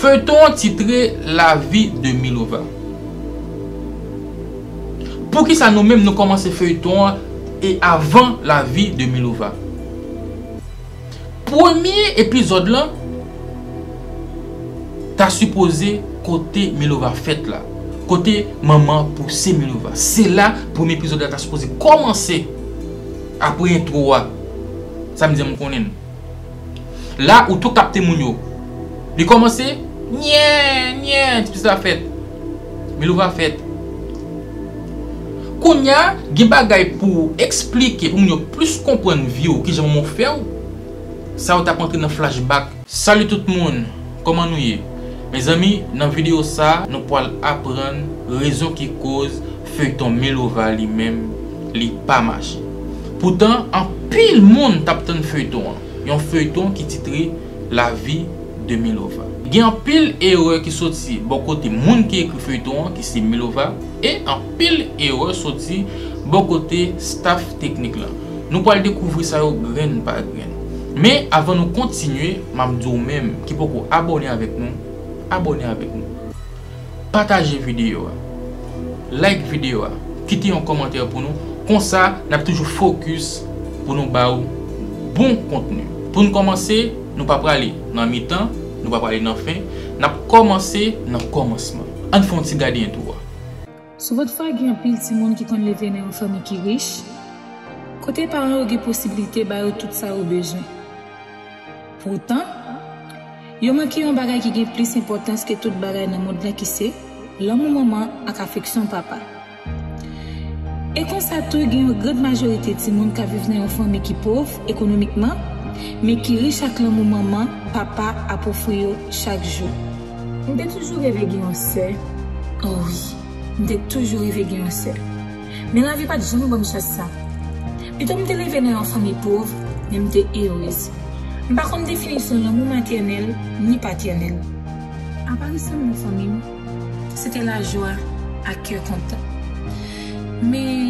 peut-on titrer la vie de Milova? Pour qui ça nous-mêmes nous commençons feuilleton et avant la vie de Milova? Premier épisode là, t'as supposé côté Milova fête là, côté maman pour c'est Milova. C'est là premier épisode là t'as supposé commencer après intro. Ça me dit mon connaît. Là où tout capté mon yo. Il commence, c'est la fête. Milova fête. Quand il y a des bagages pour expliquer, pour nous plus comprendre vie ou qui j'aime mon faire, ça on t'a entré dans flashback. Salut tout le monde, comment nous y? Mes amis, dans la vidéo ça, nous pouvons apprendre raison qui cause feuilleton Milova lui-même, li pas marché. Pourtant, en pile monde t'a obtenu feuilleton. Il y a un feuilleton qui titré La vie de Milova. Il y a un pile erreur qui sorti bon côté monde qui écrit feuilleton qui c'est Milova et un pile erreur sorti bon côté staff technique là. Nous allons découvrir ça au grain par grain. Mais avant de continuer, m'amdou même qui peut abonner avec nous, partagez vidéo, like vidéo, quittez un commentaire pour nous. Comme ça, nous avons toujours focus pour nous baou bon contenu. Pour nous commencer, nous ne pouvons pas aller dans mi-temps, nous ne pouvons pas aller dans la fin. Nous avons commencé dans le commencement. On fait un petit gardien tout. Sous votre foi, il y a un petit monde qui connaît les vénères en famille qui riche. Côté parents, il y a des possibilités de tout ça au besoin. Pourtant, il y a un bagage qui a plus d'importance que tout bagage dans le monde qui c'est l'amour maman et l'affection papa. Et comme ça, il y a une grande majorité de monde qui vivent dans une famille qui est pauvre économiquement, mais qui riche avec l'amour maman, papa a pour fouiller chaque jour. On est toujours réveillé en serre. Oh oui, on est toujours réveillé en serre. Mais on n'avait pas de jamais bonne chose ça. Plutôt on est réveillé dans une famille pauvre, mais on est heureuse. Par contre, définition l'amour maternel ni paternel. À part ça, mon famille, c'était la joie à cœur content. Mais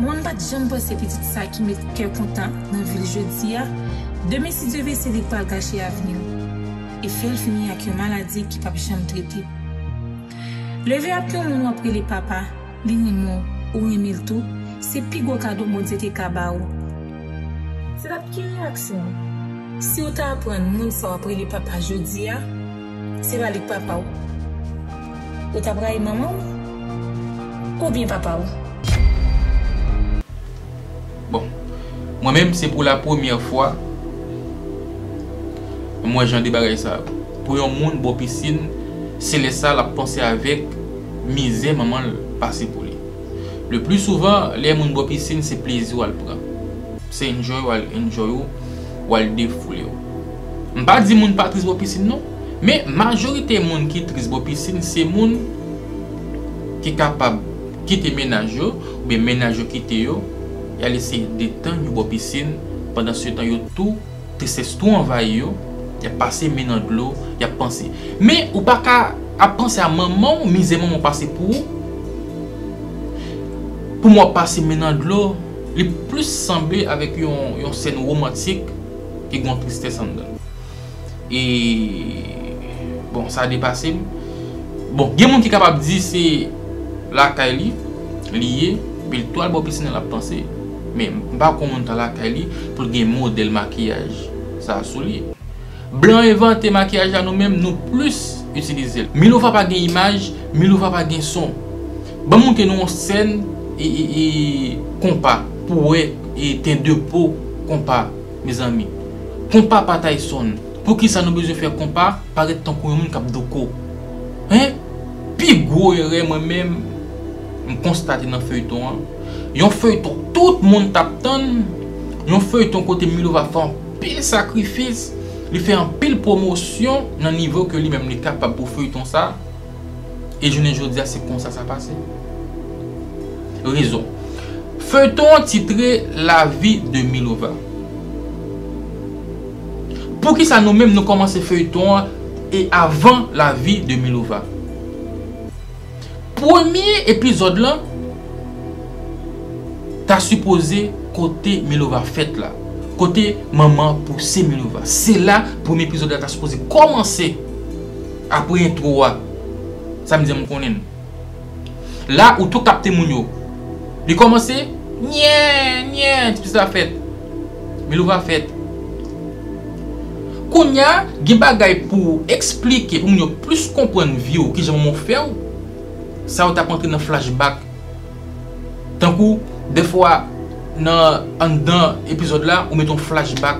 moi, je ne pense jamais pas ces petites ça qui me fait content dans la ville jeudi. Demain, si Dieu veut, c'est de pas gâcher l'avenir. Et faire finir avec une maladie qui ne peut pas jamais traiter. Lever après un moment après les papas, les animaux ou aimer le tout, c'est le plus gros cadeau que Dieu te fait. C'est la petite réaction. Si on t'apprend le monde après les papas jeudi, c'est pas les papas. On t'apprend les mamans ou bien papa ou? Bon, moi-même c'est pour la première fois moi j'en débarrasse ça. Pour un monde bon piscine, c'est les ça la penser avec misère maman passer pour lui. Le plus souvent les monde bon piscine c'est plaisir à le prendre. C'est enjoy ou à le défouler. On pas dit monde pas triste bon piscine non, mais majorité monde qui triste bon piscine c'est monde qui capable quitter ménage ou bien ménage quitter yo et aller essayer détendre une piscine pendant ce temps yo tout envahi yo y a passé ménage de l'eau y a pensé mais ou pas qu'à penser à maman misé maman passé pour moi passer ménage de l'eau le plus semblé avec une scène romantique qui gon tristesse en dedans et bon ça a dépassé bon il y a monde qui capable dire c'est la Kylie lié puis toile bon piscine la pensée mais pas comment dans la Kylie pour le modèle maquillage ça soulier blanc inventé maquillage à nous-mêmes nous plus utiliser Milova pas gain image Milova pas gain son bon monter nous en scène et compas pour et teint de peau compas mes amis compas pas taille son pour qui ça nous besoin faire compas paraître tant qu'on monde cap doko hein puis gros erreur moi-même constaté dans feuilleton yon feuilleton tout monde t'attend yon feuilleton côté Milova fait un pile sacrifice il fait un pile promotion dans niveau que lui même est capable pour feuilleton ça et je ne jodi c'est comme ça ça passe raison feuilleton titré La vie de Milova pour qui ça nous même nous commencer feuilleton et avant la vie de Milova. Premier épisode là, t'as supposé côté Milova fête là, côté maman pour c'est Milova. C'est là premier épisode là t'as supposé commencer après un trou, ça me dit que je connais. Là où tout capté mounio, il commence, nien, c'est ça fait. Mais il va faire. Quand il y a des bagages pour expliquer, pour mieux plus comprendre la vie que j'ai fait, ça va t'apprendre un flashback. Tant que, des fois, dans un épisode là, on met un flashback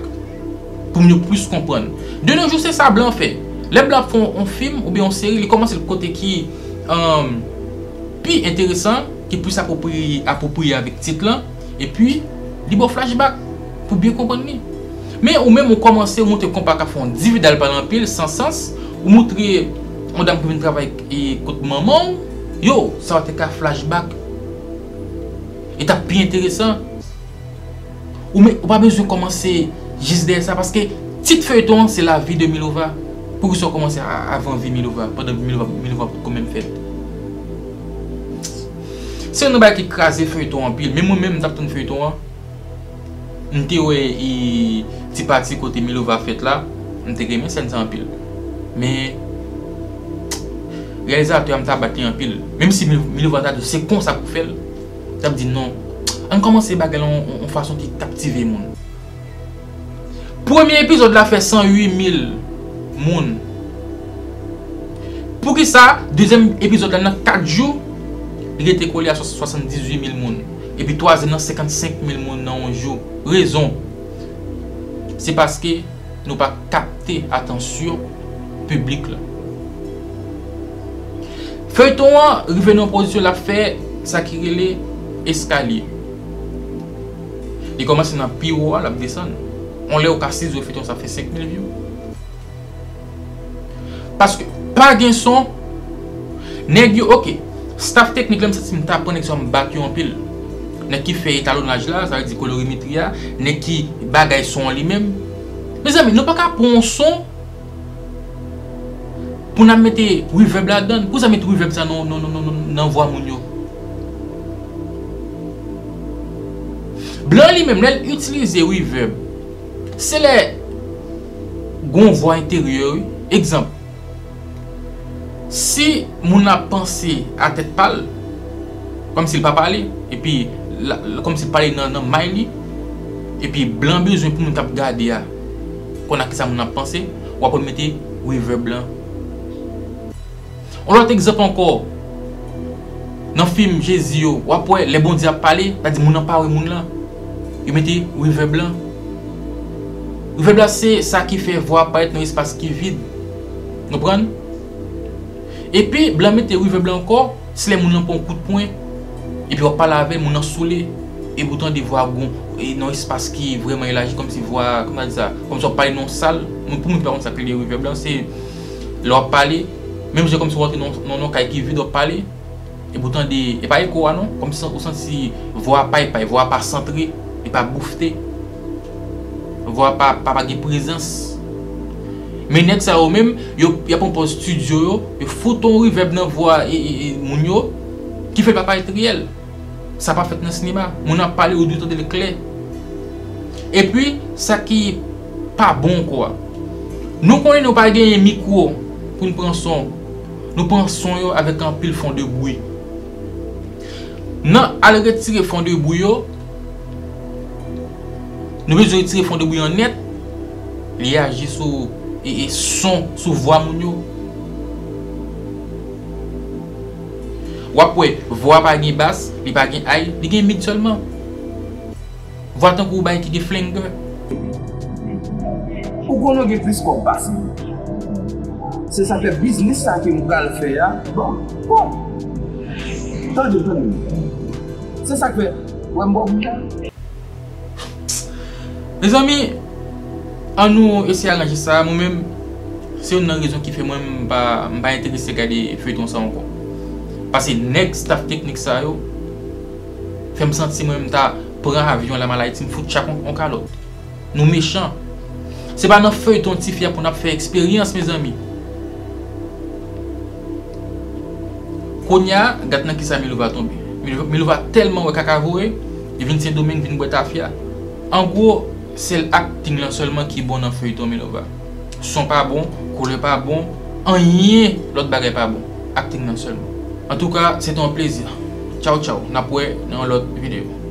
pour mieux plus comprendre. De nos jours, c'est ça blanc fait. Les blancs font un film ou bien une série, ils commencent le côté qui est plus intéressant, qui est plus approprié avec le titre là, et puis, il y a bon flashback pour bien comprendre. Mais ou même on commence à montrer le compas à fond individuel par l'empile, sans sens, ou montrer on dame qui vient travailler et côté maman, yo, ça va être un flashback. Et t'as plus intéressant. Ou même pas besoin de commencer juste derrière ça parce que petite feuilleton c'est la vie de Milova. Pour qu'ils soient commencé avant vie Milova, pendant Milova pour quand même fait. C'est un bail qui crase feuilleton en pile, mais moi-même t'as ton feuilleton. On théorie petit parti côté Milova fait là, on te gagne ça en pile. Mais réalisateur m'a battu en pile, même si Milova t'a c'est con ça pour faire. T'as dit non. On commence bagarre en façon qui captive les monde. Premier épisode là fait 108 000 monde. Pour qui ça, deuxième épisode là dans 4 jours, il était collé à 78 000 monde. Et puis 3e dans 55 000 monde dans un jour. Raison, c'est parce que nous pas capté attention public là. Feuilleton revenons en position la fait ça qui relève escalier. Il commence dans piro à la descendre. On l'a au cassis de feuilleton ça fait 5 000 views. Parce que pas gain son nèg OK. Staff technique là c'est m'ta prendre exemple battu en pile. Nèg qui fait étalonnage là, ça veut dire colorimétrie, nèg qui bagaille son lui-même. Mes amis, nous pas qu'à prendre son pour nous mettre reverb là-dedans, pour ça mettre reverb ça non voix mon yo. Blanc lui-même, il utilise reverb. C'est les gon voix intérieure, exemple. Si mon a pensé à tête pâle comme s'il pas parlé et puis comme s'il parlait dans maili et puis blanc besoin pour nous t'a garder qu'on a que ça mon a pensé ou après mettre reverb blanc. On l'autre exemple encore dans film Jésus ou après les bons diables parler, t'as dit mon n'a pas mon là. Il mettait reverb blanc. Reverb blanc c'est ça qui fait voix apparaître dans espace qui vide. Nous prendre. Et puis, blanc mette rive blanc encore, si les gens n'ont pas un coup de poing, et puis on parle avec, on a soulé, et pourtant des voix gon, et non espace qui est vraiment élargi, comme si voix, comment dire ça, comme si on parlait non sale, nous pour nous parents ça s'appelle rive blanc, c'est leur parler, même si comme si on rentre non qui vide on parler, et pourtant des, et pas écho non, comme si on sent si voix pas, voix pas centrée, et pas bouffetée, voix pas de présence. Mais net ça au même, y a un studio, y a photo reverb dans voix et mounio qui fait pas être réel. Ça pas fait dans le cinéma. On a parlé au du temps de l'éclair. Et puis ça qui pas bon quoi. Nous connaissons pas gagner micro pour nous prendre son. Nous prenons son avec un pile fond de bruit. Non, à retirer fond de bruit nous besoin retirer fond de bruit en net. Il agit sur et son sous voix moun yo ou après voix pas gen basse li pas gen high li gen mid seulement voix tant kou bay ki gen flingue ou gon gen plus comme basse c'est ça fait business ça que nous pral faire bon tant de c'est ça que ouais bon mes amis. En nous essayer d'arranger ça, moi-même, c'est une raison qui fait moi je ne suis pas intéressé à regarder feuilleton ça encore. Parce que next staff technique ça, fait me sentir moi-même prendre avion la maladie, me foutre chacun en calotte. Nous méchants. C'est pas dans feuilleton qui fait pour nous faire expérience, mes amis. Konya, gâteau qui ça Milova tomber. Milova tellement ouais kakavoué, il vient de domaine vient boire ta fia. En gros, c'est l'acting seulement qui est bon dans feuilleton Milova. Son pas bon, couleur pas bon, en yé l'autre bagay pas bon. Acting non seulement. En tout cas, c'est un plaisir. Ciao, ciao. N'a pas dans l'autre vidéo.